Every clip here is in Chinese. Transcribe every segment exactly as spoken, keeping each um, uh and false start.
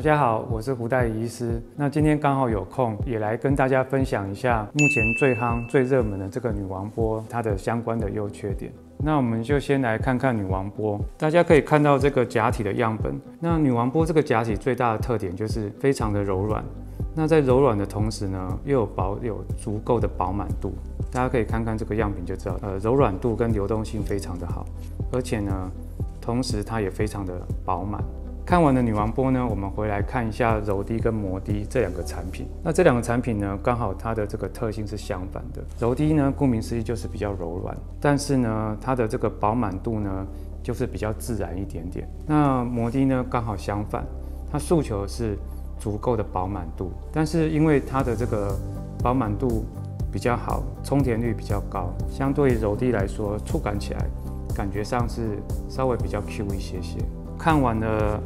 大家好，我是胡代理医师。那今天刚好有空，也来跟大家分享一下目前最夯、最热门的这个女王波，它的相关的优缺点。那我们就先来看看女王波。大家可以看到这个假体的样本。那女王波这个假体最大的特点就是非常的柔软。那在柔软的同时呢，又有保有足够的饱满度。大家可以看看这个样品就知道，呃，柔软度跟流动性非常的好，而且呢，同时它也非常的饱满。 看完了女王波呢，我们回来看一下柔滴跟摩滴这两个产品。那这两个产品呢，刚好它的这个特性是相反的。柔滴呢，顾名思义就是比较柔软，但是呢，它的这个饱满度呢，就是比较自然一点点。那摩滴呢，刚好相反，它诉求是足够的饱满度，但是因为它的这个饱满度比较好，充填率比较高，相对于柔滴来说，触感起来感觉上是稍微比较 Q 一些些。看完了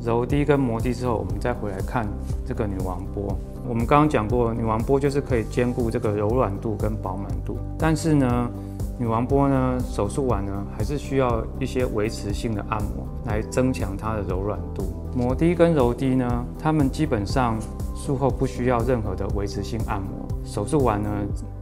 柔滴跟摩滴之后，我们再回来看这个女王波。我们刚刚讲过，女王波就是可以兼顾这个柔软度跟饱满度。但是呢，女王波呢，手术完呢，还是需要一些维持性的按摩来增强它的柔软度。摩滴跟柔滴呢，它们基本上术后不需要任何的维持性按摩。手术完呢，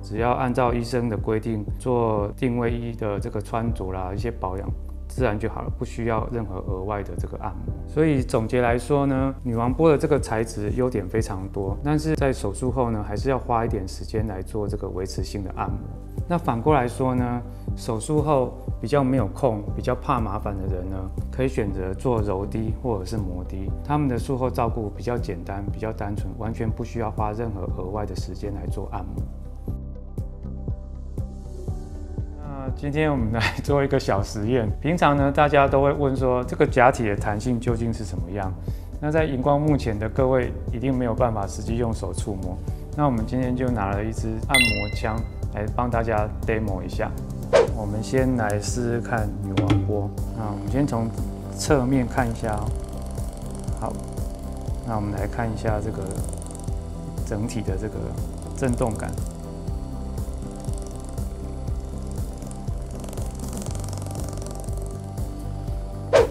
只要按照医生的规定做定位医的这个穿着啦，一些保养， 自然就好了，不需要任何额外的这个按摩。所以总结来说呢，女王波的这个材质优点非常多，但是在手术后呢，还是要花一点时间来做这个维持性的按摩。那反过来说呢，手术后比较没有空、比较怕麻烦的人呢，可以选择做柔滴或者是摩滴，他们的术后照顾比较简单、比较单纯，完全不需要花任何额外的时间来做按摩。 今天我们来做一个小实验。平常呢，大家都会问说，这个假体的弹性究竟是什么样？那在荧光幕前的各位一定没有办法实际用手触摸。那我们今天就拿了一支按摩枪来帮大家 demo 一下。我们先来试试看女王波。那我们先从侧面看一下哦。好，那我们来看一下这个整体的这个震动感。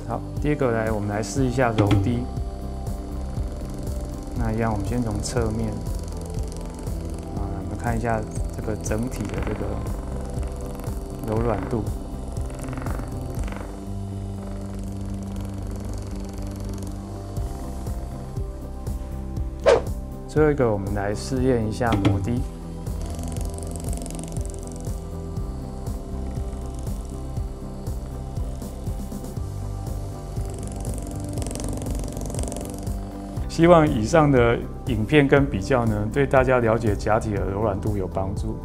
好，第一个来，我们来试一下柔滴。那一样，我们先从侧面啊，我们看一下这个整体的这个柔软度。最后一个，我们来试验一下摩滴。 希望以上的影片跟比较呢，对大家了解假体的柔软度有帮助。